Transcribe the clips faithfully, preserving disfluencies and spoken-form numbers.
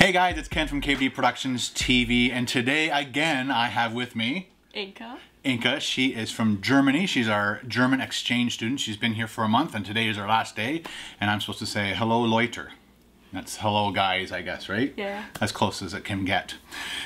Hey guys, it's Ken from K B D Productions T V, and today again I have with me Inka. Inka, she is from Germany. She's our German exchange student. She's been here for a month and today is her last day, and I'm supposed to say hello Leute. That's hello guys, I guess, right? Yeah. As close as it can get.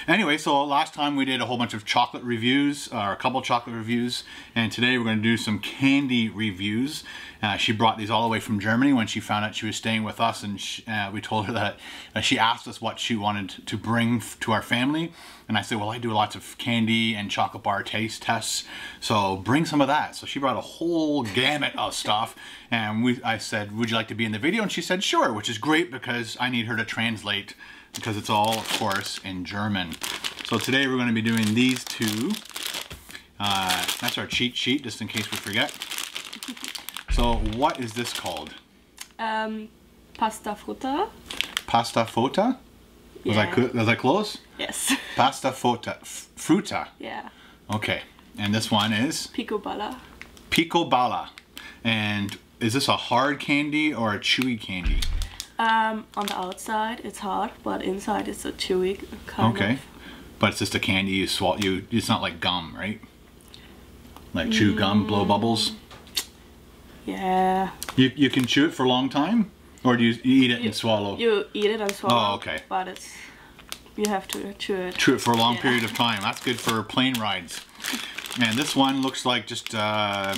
Anyway, so last time we did a whole bunch of chocolate reviews, or a couple chocolate reviews, and today we're going to do some candy reviews. Uh, she brought these all the way from Germany when she found out she was staying with us, and she, uh, we told her that uh, she asked us what she wanted to bring to our family, and I said, well, I do lots of candy and chocolate bar taste tests, so bring some of that. So she brought a whole gamut of stuff, and we, I said, would you like to be in the video? And she said, sure, which is great because I need her to translate, because it's all, of course, in German. So today we're going to be doing these two. Uh, that's our cheat sheet, just in case we forget. So what is this called? Um, Pasta Frutta. Pasta Frutta? Was, yeah. I, was I close? Yes. Pasta Frutta. Frutta? Yeah. Okay. And this one is? Pico Balla. Pico Balla. And is this a hard candy or a chewy candy? Um, on the outside it's hard, but inside it's a chewy kind okay. of. Okay, but it's just a candy you swallow. You it's not like gum, right? Like chew mm. gum, blow bubbles. Yeah. You you can chew it for a long time, or do you eat it you, and swallow? You eat it and swallow. Oh, okay. But it's you have to chew it. Chew it for a long yeah. period of time. That's good for plane rides. And this one looks like just uh,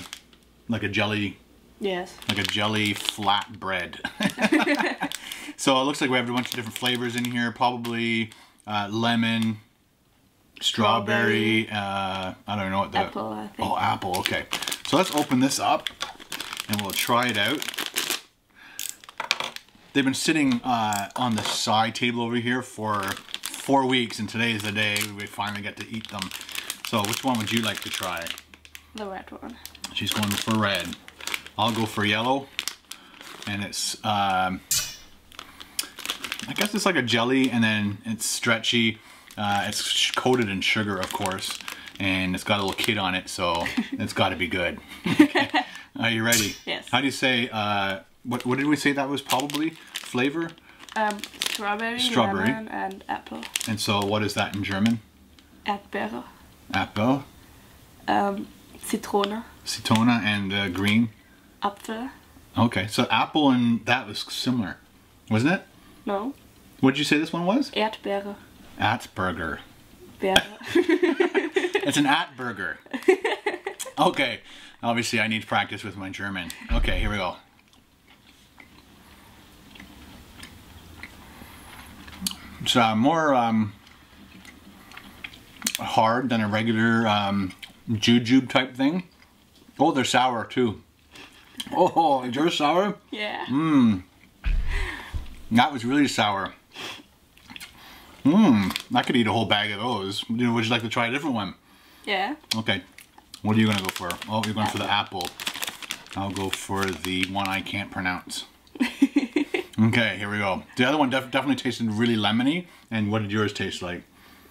like a jelly. Yes. Like a jelly flat bread. So it looks like we have a bunch of different flavors in here. Probably uh, lemon, strawberry, strawberry. Uh, I don't know what the... Apple, I think. Oh, apple, okay. So let's open this up and we'll try it out. They've been sitting uh, on the side table over here for four weeks, and today is the day we finally get to eat them. So which one would you like to try? The red one. She's going for red. I'll go for yellow, and it's, um, I guess it's like a jelly, and then it's stretchy, uh, it's coated in sugar, of course, and it's got a little kid on it, so it's got to be good. Okay. Are you ready? Yes. How do you say, uh, what, what did we say that was probably? Flavor? Um, strawberry, strawberry, lemon, and apple. And so what is that in German? Erdbeere. Apple. Um, Zitrone. Zitrone and uh, green. Apfel. Okay, so apple and that was similar, wasn't it? No. What did you say this one was? Erdbeere. Erdburger. It's an Erdburger. Okay, obviously I need to practice with my German. Okay, here we go. It's uh, more um, hard than a regular um, jujube type thing. Oh, they're sour too. Oh, is yours sour? Yeah. Mmm. That was really sour. Mmm. I could eat a whole bag of those. Would you like to try a different one? Yeah. Okay. What are you going to go for? Oh, you're going apple. for the apple. I'll go for the one I can't pronounce. Okay, here we go. The other one def definitely tasted really lemony. And what did yours taste like?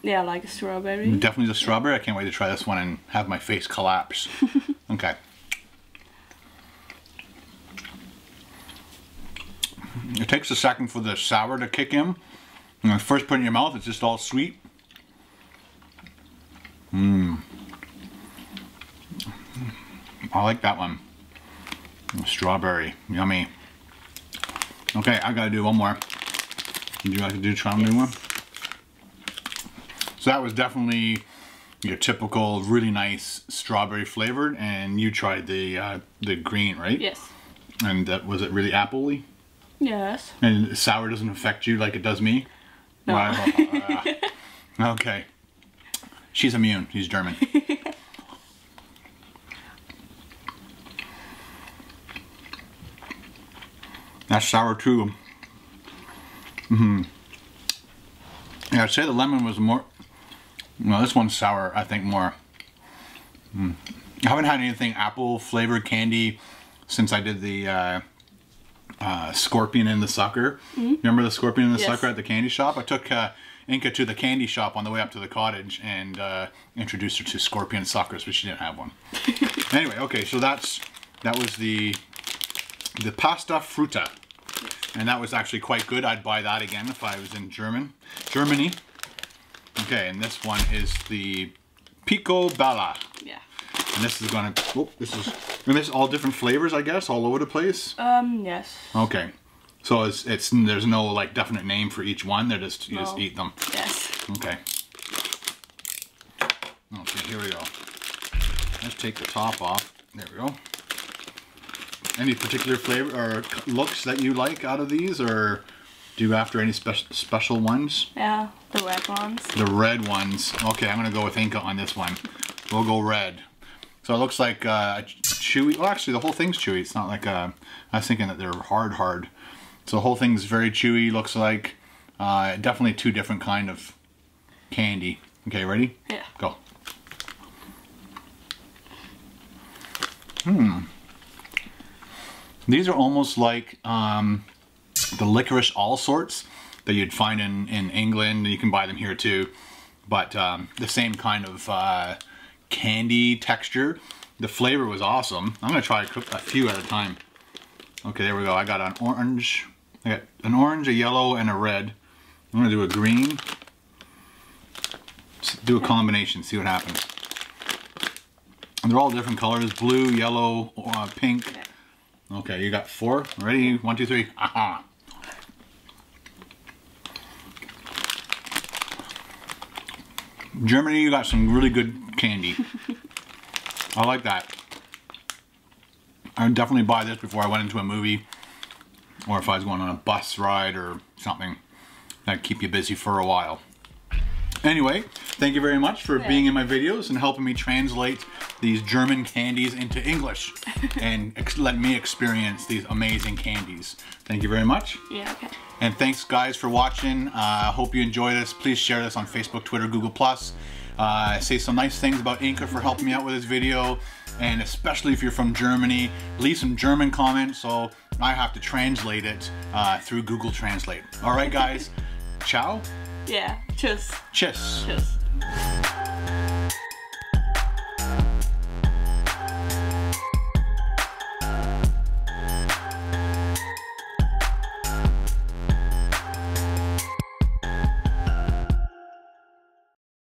Yeah, like a strawberry. Definitely the strawberry. I can't wait to try this one and have my face collapse. Okay. It takes a second for the sour to kick in. When you first put it in your mouth, it's just all sweet. Mmm. I like that one. Strawberry. Yummy. Okay, I gotta do one more. Would you like to do try yes. one? So that was definitely your typical really nice strawberry flavored, and you tried the uh, the green, right? Yes. And that was it really appley? Yes. And sour doesn't affect you like it does me? No. Wow. uh, okay. She's immune. She's German. That's sour too. Mm-hmm. Yeah, I'd say the lemon was more... No, this one's sour, I think, more. Mm. I haven't had anything apple-flavored candy since I did the... Uh, Uh, scorpion in the sucker. Mm-hmm. Remember the scorpion in the yes. sucker at the candy shop? I took uh, Inka to the candy shop on the way up to the cottage and uh, introduced her to scorpion suckers, but she didn't have one. Anyway, okay, so that's that was the the Pasta Frutta. Yes. And that was actually quite good. I'd buy that again if I was in German, Germany. Okay, and this one is the Pico Balla. Yeah. And this is gonna, oh, this is, and this is all different flavors, I guess, all over the place? Um, yes. Okay. So it's, it's there's no like definite name for each one, they're just, you no. just eat them? Yes. Okay. Okay, here we go. Let's take the top off. There we go. Any particular flavor or looks that you like out of these, or do you after any special special ones? Yeah, the red ones. The red ones. Okay, I'm gonna go with Inka on this one. We'll go red. So it looks like uh, chewy. Well, actually, the whole thing's chewy. It's not like a, I was thinking that they're hard, hard. So the whole thing's very chewy. Looks like uh, definitely two different kind of candy. Okay, ready? Yeah. Go. Hmm. These are almost like um, the licorice all sorts that you'd find in, in England. You can buy them here too, but um, the same kind of uh, candy texture. The flavor was awesome. I'm gonna try a few at a time. Okay, there we go. I got an orange, I got an orange, a yellow, and a red. I'm gonna do a green. Let's do a combination, see what happens. And they're all different colors, blue, yellow, uh, pink. Okay, you got four. Ready? One, two, three. Aha! Germany, you got some really good candy. I like that. I would definitely buy this before I went into a movie, or if I was going on a bus ride or something. That'd keep you busy for a while. Anyway, thank you very much for yeah. being in my videos and helping me translate these German candies into English and ex let me experience these amazing candies. Thank you very much. Yeah, okay. And thanks guys for watching. I uh, hope you enjoy this. Please share this on Facebook, Twitter, Google plus. Uh, say some nice things about Inka for helping me out with this video. And especially if you're from Germany, leave some German comments so I have to translate it uh, through Google Translate. All right, guys. Ciao. Yeah, tschüss. Tschüss. Tschüss.